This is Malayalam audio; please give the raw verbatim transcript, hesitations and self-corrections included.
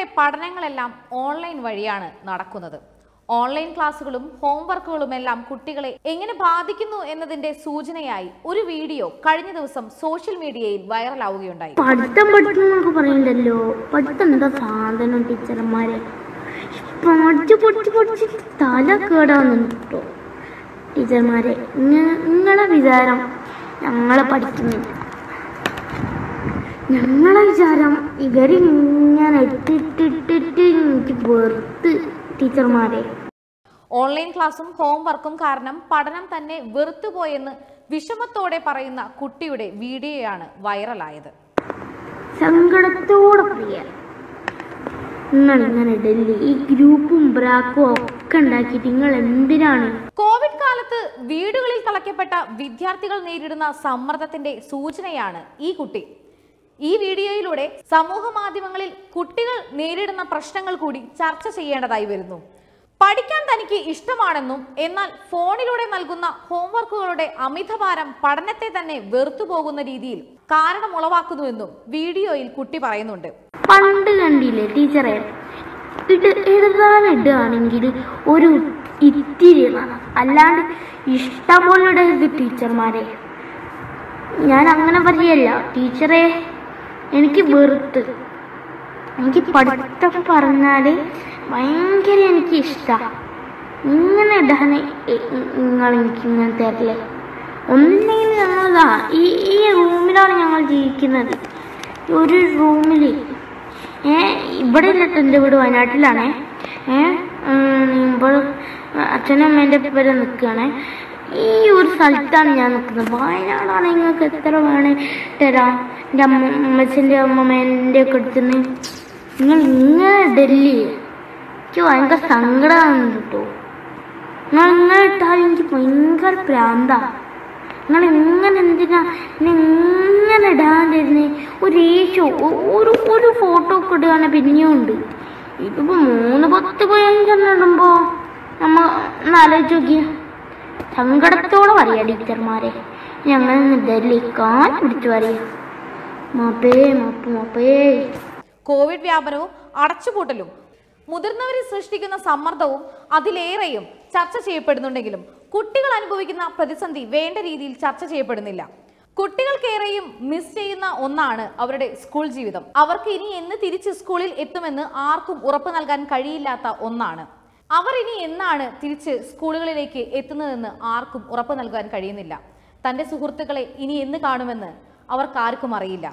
കുട്ടികളുടെ പഠനങ്ങളെല്ലാം ഓൺലൈൻ വഴിയാണ് നടക്കുന്നത്. ഓൺലൈൻ ക്ലാസുകളും ഹോംവർക്കുകളും എല്ലാം കുട്ടികളെ എങ്ങനെ ബാധിക്കുന്നു എന്നതിന്റെ സൂചനയായി ഒരു വീഡിയോ കഴിഞ്ഞ ദിവസം സോഷ്യൽ മീഡിയയിൽ വൈറലാവുകയുണ്ടായി. പഠിത്തം പഠിക്കുന്നവർക്ക് പറയുന്നുണ്ടല്ലോ, പഠിത്തം എന്താ സാധനം ടീച്ചർമാരെ, പഠിച്ചു പഠിച്ചു പഠിച്ച് തല കേടാവുന്നുണ്ടോ ടീച്ചർമാരെ, നിങ്ങളെ വിചാരം ഞങ്ങളെ പഠിക്കുന്നില്ല, ഞങ്ങളെ വിചാരം ഇവരിങ്ങനെ ഇട്ടിട്ടിട്ടിട്ട് എനിക്ക് വെറുത്ത് ടീച്ചർമാരെ. ഓൺലൈൻ ക്ലാസും ഹോംവർക്കും കാരണം പഠനം തന്നെ വെറുത്തുപോയെന്ന് വിഷമത്തോടെ പറയുന്ന കുട്ടിയുടെ വീഡിയോയാണ് വൈറലായത്. സങ്കടത്തോടെ പ്രിയ, നിങ്ങളിങ്ങനെ ഡൽഹി ഈ ഗ്രൂപ്പും ബ്രാക്കും ഒക്കെ ഉണ്ടാക്കിയിട്ട് നിങ്ങൾ എന്തിനാണ്? കോവിഡ് കാലത്ത് വീടുകളിൽ തളയ്ക്കപ്പെട്ട വിദ്യാർത്ഥികൾ നേരിടുന്ന സമ്മർദ്ദത്തിന്റെ സൂചനയാണ് ഈ കുട്ടി. ഈ വീഡിയോയിലൂടെ സമൂഹ മാധ്യമങ്ങളിൽ കുട്ടികൾ നേരിടുന്ന പ്രശ്നങ്ങൾ കൂടി ചർച്ച ചെയ്യേണ്ടതായി വരുന്നു. പഠിക്കാൻ തനിക്ക് ഇഷ്ടമാണെന്നും എന്നാൽ ഫോണിലൂടെ നൽകുന്ന ഹോംവർക്കുകളുടെ അമിതഭാരം പഠനത്തെ തന്നെ വെറുത്തുപോകുന്ന രീതിയിൽ കാരണമുളവാക്കുന്നുവെന്നും വീഡിയോയിൽ കുട്ടി പറയുന്നുണ്ട്. പണ്ട് കണ്ടില്ലേ ടീച്ചറെ, എഴുതാനിടുകയാണെങ്കിൽ ഒരു ഇത്തിരി അല്ലാണ്ട് ഇഷ്ടം പോലെ ടീച്ചർമാരെ ഞാൻ അങ്ങനെ പറയല്ല ടീച്ചറെ, എനിക്ക് വെറുത്ത് എനിക്ക് പഠിത്തം പറഞ്ഞാൽ ഭയങ്കര എനിക്ക് ഇഷ്ടമാണ്, ഇങ്ങനെ ഇടാൻ നിങ്ങൾ എനിക്ക് ഇങ്ങനെ തരില്ലേ, ഒന്നില്ലെങ്കിൽ ഞങ്ങളിതാ ഈ ഈ റൂമിലാണ് ഞങ്ങൾ ജീവിക്കുന്നത്, ഒരു റൂമിൽ ഏ ഇവിടെ ഇല്ലട്ടോ, എൻ്റെ വീട് വയനാട്ടിലാണേ, ഏ ഇപ്പോൾ അച്ഛനും അമ്മേൻ്റെ പേരെ നിൽക്കുകയാണേ, ഈ ഒരു സ്ഥലത്താണ് ഞാൻ നിൽക്കുന്നത്, വയനാടാണ്, നിങ്ങൾക്ക് എത്ര വേണേ തരാം, എൻ്റെ അമ്മ അമ്മച്ചൻ്റെ അമ്മമ്മേൻ്റെ ഒക്കെ എടുത്തുനിന്ന് നിങ്ങൾ ഇങ്ങനെ ഡൽഹി എനിക്ക് ഭയങ്കര സങ്കടമാണ് കേട്ടോ, നിങ്ങൾ ഇങ്ങനെ ഇട്ടാലും എനിക്ക് ഭയങ്കര പ്രാന്താണ്, നിങ്ങൾ ഇങ്ങനെ എന്തിനാ ഇങ്ങനെ ഇടാൻ തരുന്നേ, ഒരു ഏശോ ഒരു ഒരു ഫോട്ടോ ഒക്കെ ഇടുകയാണ് പിന്നെയും ഉണ്ട്, ഇതിപ്പോൾ മൂന്ന് പത്ത് പതിനഞ്ചെണ്ണം ഇടുമ്പോൾ നമ്മൾ ഒന്ന് ആലോചിച്ച് നോക്കിയാൽ സങ്കടത്തോടെ പറയാം ടീച്ചർമാരെ ഞങ്ങൾ ഡൽഹിക്കാൻ പിടിച്ചു പറയാം. കോവിഡ് വ്യാപനവും അടച്ചുപൂട്ടലും മുതിർന്നവരിൽ സൃഷ്ടിക്കുന്ന സമ്മർദ്ദവും അതിലേറെയും ചർച്ച ചെയ്യപ്പെടുന്നുണ്ടെങ്കിലും കുട്ടികൾ അനുഭവിക്കുന്ന പ്രതിസന്ധി വേണ്ട രീതിയിൽ ചർച്ച ചെയ്യപ്പെടുന്നില്ല. കുട്ടികൾക്കേറെയും മിസ് ചെയ്യുന്ന ഒന്നാണ് അവരുടെ സ്കൂൾ ജീവിതം. അവർക്ക് ഇനി എന്ന് തിരിച്ച് സ്കൂളിൽ എത്തുമെന്ന് ആർക്കും ഉറപ്പ് നൽകാൻ കഴിയില്ലാത്ത ഒന്നാണ്. അവർ ഇനി എന്നാണ് തിരിച്ച് സ്കൂളുകളിലേക്ക് എത്തുന്നതെന്ന് ആർക്കും ഉറപ്പ് നൽകാൻ കഴിയുന്നില്ല. തൻ്റെ സുഹൃത്തുക്കളെ ഇനി എന്ന് കാണുമെന്ന് അവർക്കാർക്കും അറിയില്ല.